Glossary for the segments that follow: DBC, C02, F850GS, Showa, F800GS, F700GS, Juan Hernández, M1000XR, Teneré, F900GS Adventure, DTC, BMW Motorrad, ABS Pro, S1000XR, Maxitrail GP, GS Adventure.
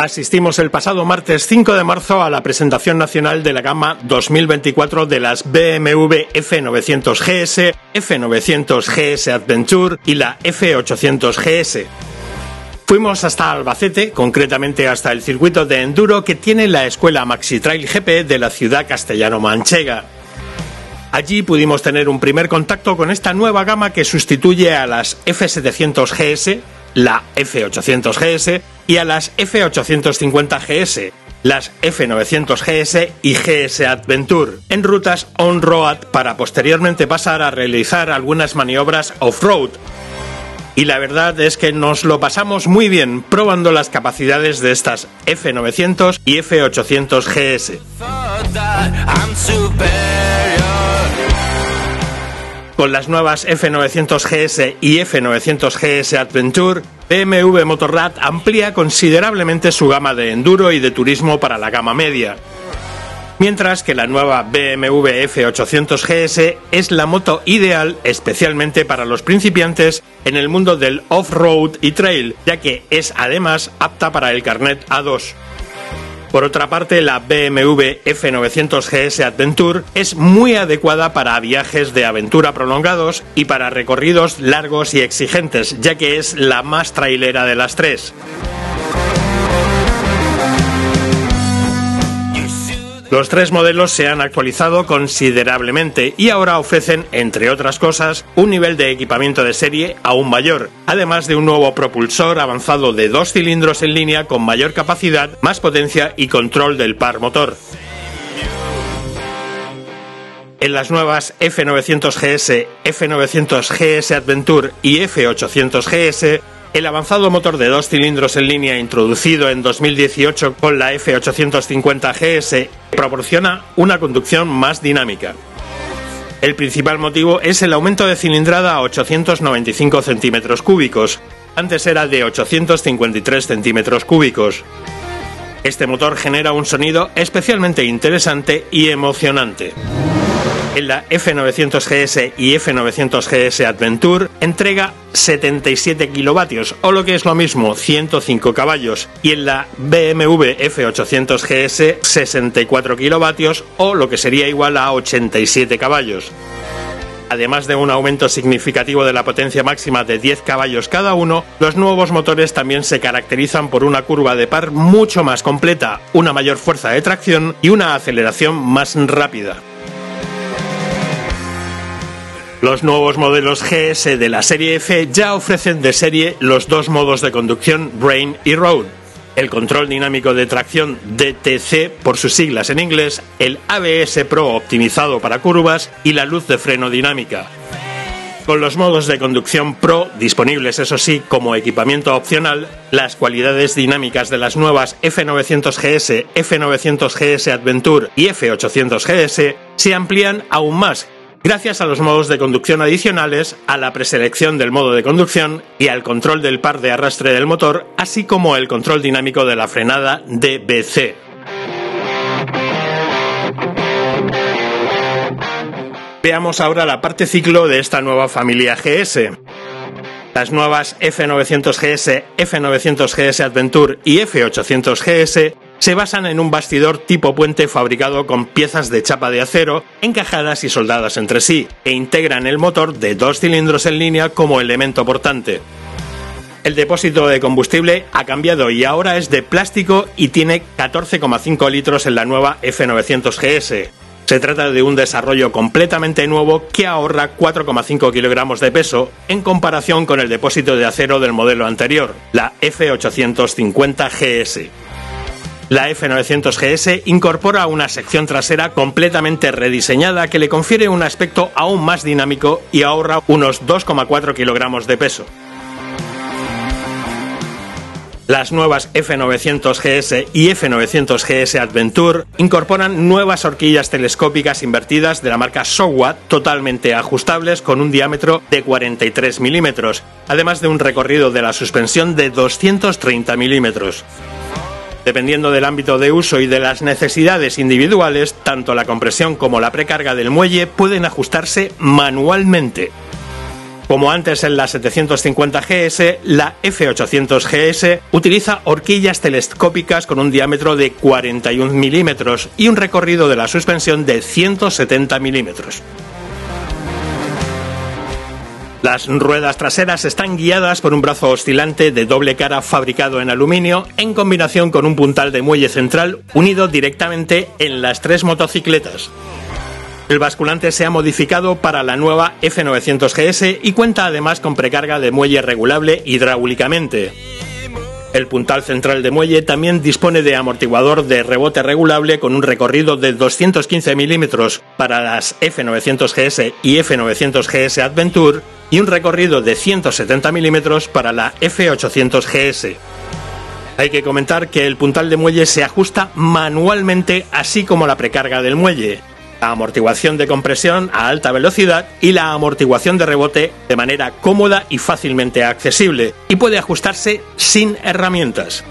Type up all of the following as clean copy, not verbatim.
Asistimos el pasado martes 5 de marzo a la presentación nacional de la gama 2024 de las BMW F900GS, F900GS Adventure y la F800GS. Fuimos hasta Albacete, concretamente hasta el circuito de enduro que tiene la escuela Maxitrail GP de la ciudad castellano-manchega. Allí pudimos tener un primer contacto con esta nueva gama que sustituye a las F700GS, la F800GS y a las F850GS, las F900GS y GS Adventure, en rutas on-road para posteriormente pasar a realizar algunas maniobras off-road. Y la verdad es que nos lo pasamos muy bien probando las capacidades de estas F900 y F800GS. Con las nuevas F900GS y F900GS Adventure, BMW Motorrad amplía considerablemente su gama de enduro y de turismo para la gama media. Mientras que la nueva BMW F800GS es la moto ideal especialmente para los principiantes en el mundo del off-road y trail, ya que es además apta para el carnet A2. Por otra parte, la BMW F900GS Adventure es muy adecuada para viajes de aventura prolongados y para recorridos largos y exigentes, ya que es la más trailera de las tres. Los tres modelos se han actualizado considerablemente y ahora ofrecen, entre otras cosas, un nivel de equipamiento de serie aún mayor, además de un nuevo propulsor avanzado de 2 cilindros en línea con mayor capacidad, más potencia y control del par motor. En las nuevas F900GS, F900GS Adventure y F800GS, el avanzado motor de 2 cilindros en línea introducido en 2018 con la F850GS proporciona una conducción más dinámica. El principal motivo es el aumento de cilindrada a 895 centímetros cúbicos, antes era de 853 centímetros cúbicos. Este motor genera un sonido especialmente interesante y emocionante. En la F900GS y F900GS Adventure entrega 77 kilovatios o lo que es lo mismo 105 caballos y en la BMW F800GS 64 kilovatios o lo que sería igual a 87 caballos. Además de un aumento significativo de la potencia máxima de 10 caballos cada uno, los nuevos motores también se caracterizan por una curva de par mucho más completa, una mayor fuerza de tracción y una aceleración más rápida. Los nuevos modelos GS de la serie F ya ofrecen de serie los dos modos de conducción Rain y Road, el control dinámico de tracción DTC por sus siglas en inglés, el ABS Pro optimizado para curvas y la luz de freno dinámica. Con los modos de conducción Pro, disponibles eso sí como equipamiento opcional, las cualidades dinámicas de las nuevas F900GS, F900GS Adventure y F800GS se amplían aún más, gracias a los modos de conducción adicionales, a la preselección del modo de conducción y al control del par de arrastre del motor, así como el control dinámico de la frenada DBC. Veamos ahora la parte ciclo de esta nueva familia GS. Las nuevas F900GS, F900GS Adventure y F800GS se basan en un bastidor tipo puente fabricado con piezas de chapa de acero encajadas y soldadas entre sí, e integran el motor de 2 cilindros en línea como elemento portante. El depósito de combustible ha cambiado y ahora es de plástico y tiene 14,5 litros en la nueva F900GS. Se trata de un desarrollo completamente nuevo que ahorra 4,5 kilogramos de peso en comparación con el depósito de acero del modelo anterior, la F850GS. La F900GS incorpora una sección trasera completamente rediseñada que le confiere un aspecto aún más dinámico y ahorra unos 2,4 kilogramos de peso. Las nuevas F900GS y F900GS Adventure incorporan nuevas horquillas telescópicas invertidas de la marca Showa totalmente ajustables con un diámetro de 43 milímetros, además de un recorrido de la suspensión de 230 milímetros. Dependiendo del ámbito de uso y de las necesidades individuales, tanto la compresión como la precarga del muelle pueden ajustarse manualmente. Como antes en la 750GS, la F800GS utiliza horquillas telescópicas con un diámetro de 41 milímetros y un recorrido de la suspensión de 170 milímetros. Las ruedas traseras están guiadas por un brazo oscilante de doble cara fabricado en aluminio en combinación con un puntal de muelle central unido directamente en las tres motocicletas. El basculante se ha modificado para la nueva F900GS y cuenta además con precarga de muelle regulable hidráulicamente. El puntal central de muelle también dispone de amortiguador de rebote regulable con un recorrido de 215 milímetros para las F900GS y F900GS Adventure y un recorrido de 170 milímetros para la F800GS. Hay que comentar que el puntal de muelle se ajusta manualmente, así como la precarga del muelle, la amortiguación de compresión a alta velocidad y la amortiguación de rebote de manera cómoda y fácilmente accesible, y puede ajustarse sin herramientas.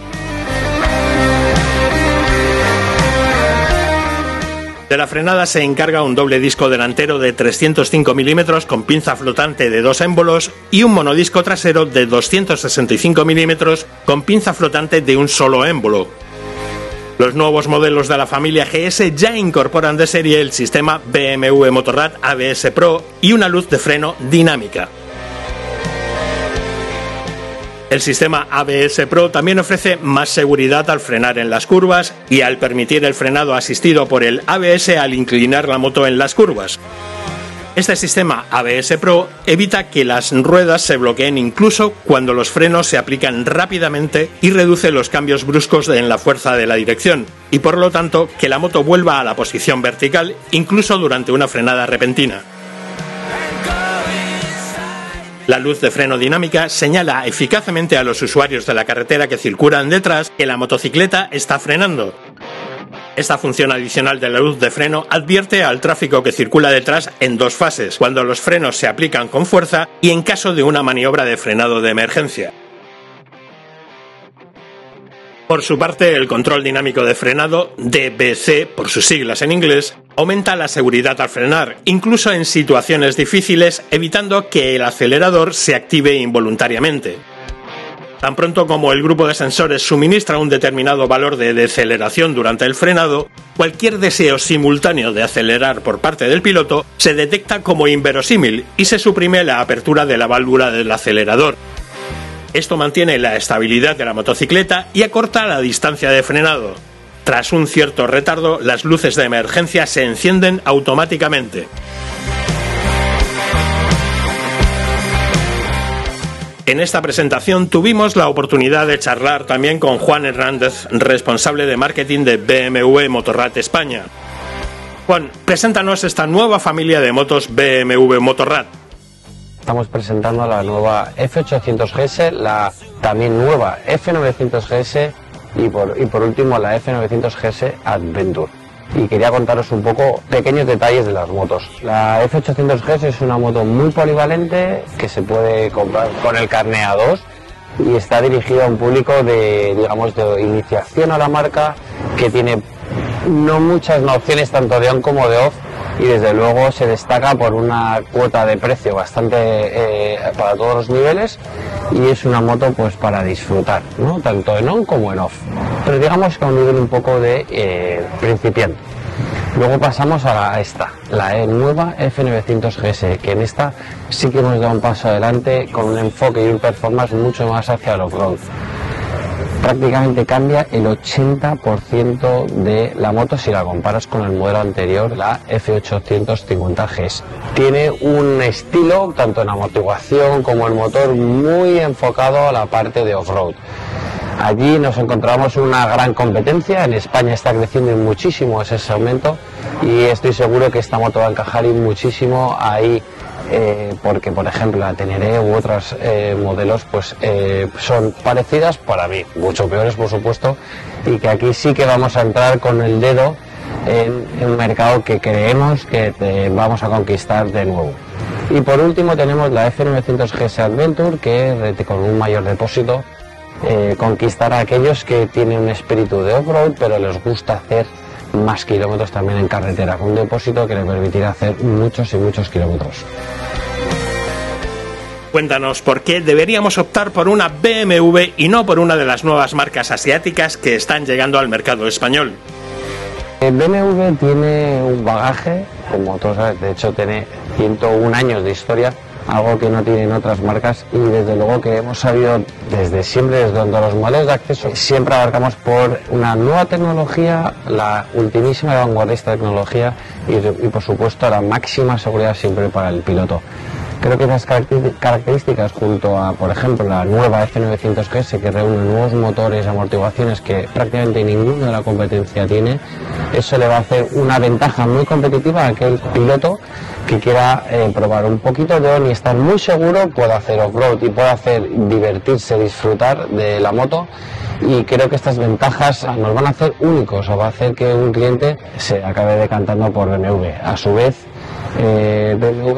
De la frenada se encarga un doble disco delantero de 305 mm con pinza flotante de dos émbolos y un monodisco trasero de 265 mm con pinza flotante de un solo émbolo. Los nuevos modelos de la familia GS ya incorporan de serie el sistema BMW Motorrad ABS Pro y una luz de freno dinámica. El sistema ABS Pro también ofrece más seguridad al frenar en las curvas y al permitir el frenado asistido por el ABS al inclinar la moto en las curvas. Este sistema ABS Pro evita que las ruedas se bloqueen incluso cuando los frenos se aplican rápidamente y reduce los cambios bruscos en la fuerza de la dirección, y por lo tanto que la moto vuelva a la posición vertical incluso durante una frenada repentina. La luz de freno dinámica señala eficazmente a los usuarios de la carretera que circulan detrás que la motocicleta está frenando. Esta función adicional de la luz de freno advierte al tráfico que circula detrás en dos fases, cuando los frenos se aplican con fuerza y en caso de una maniobra de frenado de emergencia. Por su parte, el control dinámico de frenado, DBC por sus siglas en inglés, aumenta la seguridad al frenar, incluso en situaciones difíciles, evitando que el acelerador se active involuntariamente. Tan pronto como el grupo de sensores suministra un determinado valor de deceleración durante el frenado, cualquier deseo simultáneo de acelerar por parte del piloto se detecta como inverosímil y se suprime la apertura de la válvula del acelerador. Esto mantiene la estabilidad de la motocicleta y acorta la distancia de frenado. Tras un cierto retardo, las luces de emergencia se encienden automáticamente. En esta presentación tuvimos la oportunidad de charlar también con Juan Hernández, responsable de marketing de BMW Motorrad España. Juan, preséntanos esta nueva familia de motos BMW Motorrad. Estamos presentando la nueva F800GS, la también nueva F900GS y por último la F900GS Adventure. Y quería contaros un poco pequeños detalles de las motos. La F800GS es una moto muy polivalente que se puede comprar con el carné A2 y está dirigida a un público de, digamos, de iniciación a la marca, que tiene no muchas opciones tanto de on como de off, y desde luego se destaca por una cuota de precio bastante para todos los niveles, y es una moto pues para disfrutar, ¿no? Tanto en on como en off, pero digamos que a un nivel un poco de principiante. Luego pasamos a esta, la nueva F900GS, que en esta sí que hemos dado un paso adelante con un enfoque y un performance mucho más hacia el off-road. Prácticamente cambia el 80% de la moto si la comparas con el modelo anterior, la F850GS. Tiene un estilo, tanto en amortiguación como en motor, muy enfocado a la parte de off-road. Allí nos encontramos una gran competencia, en España está creciendo muchísimo ese segmento y estoy seguro que esta moto va a encajar muchísimo ahí, porque por ejemplo la Teneré u otros modelos pues son parecidas, para mí mucho peores por supuesto, y que aquí sí que vamos a entrar con el dedo en un mercado que creemos que vamos a conquistar de nuevo. Y por último tenemos la F900GS Adventure, que con un mayor depósito conquistar a aquellos que tienen un espíritu de off-road pero les gusta hacer más kilómetros también en carretera, con un depósito que le permitirá hacer muchos y muchos kilómetros. Cuéntanos por qué deberíamos optar por una BMW y no por una de las nuevas marcas asiáticas que están llegando al mercado español. El BMW tiene un bagaje, como todos sabes, de hecho tiene 101 años de historia, algo que no tienen otras marcas, y desde luego que hemos sabido desde siempre, desde los modelos de acceso, siempre abarcamos por una nueva tecnología, la ultimísima y vanguardista tecnología y por supuesto la máxima seguridad siempre para el piloto. Creo que esas características junto a, por ejemplo, la nueva F900GS que reúne nuevos motores, amortiguaciones que prácticamente ninguno de la competencia tiene, eso le va a hacer una ventaja muy competitiva a aquel piloto que quiera probar un poquito de on y estar muy seguro, pueda hacer off-road y pueda hacer divertirse, disfrutar de la moto. Y creo que estas ventajas nos van a hacer únicos, o va a hacer que un cliente se acabe decantando por BMW. A su vez, BMW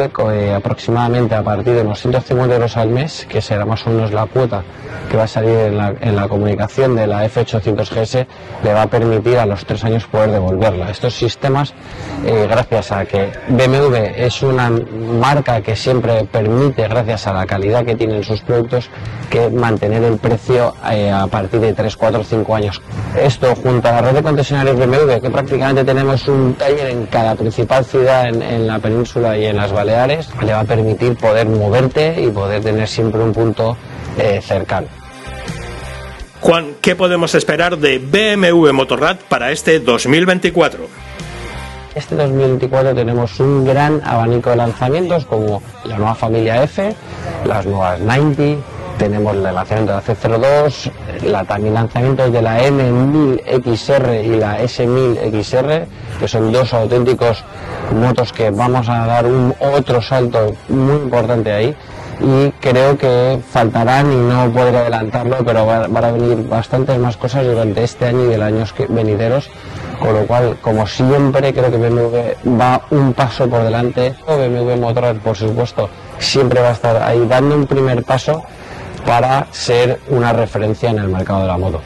aproximadamente a partir de unos 150 euros al mes, que será más o menos la cuota que va a salir en la comunicación de la F800GS, le va a permitir a los 3 años poder devolverla. Estos sistemas, gracias a que BMW es una marca que siempre permite, gracias a la calidad que tienen sus productos, que mantener el precio a partir de 3, 4, 5 años. Esto junto a la red de concesionarios BMW, que prácticamente tenemos un taller en cada principal ciudad en la península y en las Baleares, le va a permitir poder moverte y poder tener siempre un punto cercano. Juan, ¿qué podemos esperar de BMW Motorrad para este 2024? Este 2024 tenemos un gran abanico de lanzamientos como la nueva familia F, las nuevas 90, tenemos el lanzamiento de la C02, también lanzamientos de la M1000XR y la S1000XR, que son dos auténticos motos que vamos a dar otro salto muy importante ahí, y creo que faltarán y no podré adelantarlo, pero van a venir bastantes más cosas durante este año y el año venideros, con lo cual, como siempre, creo que BMW va un paso por delante. BMW Motorrad, por supuesto, siempre va a estar ahí dando un primer paso para ser una referencia en el mercado de la moto.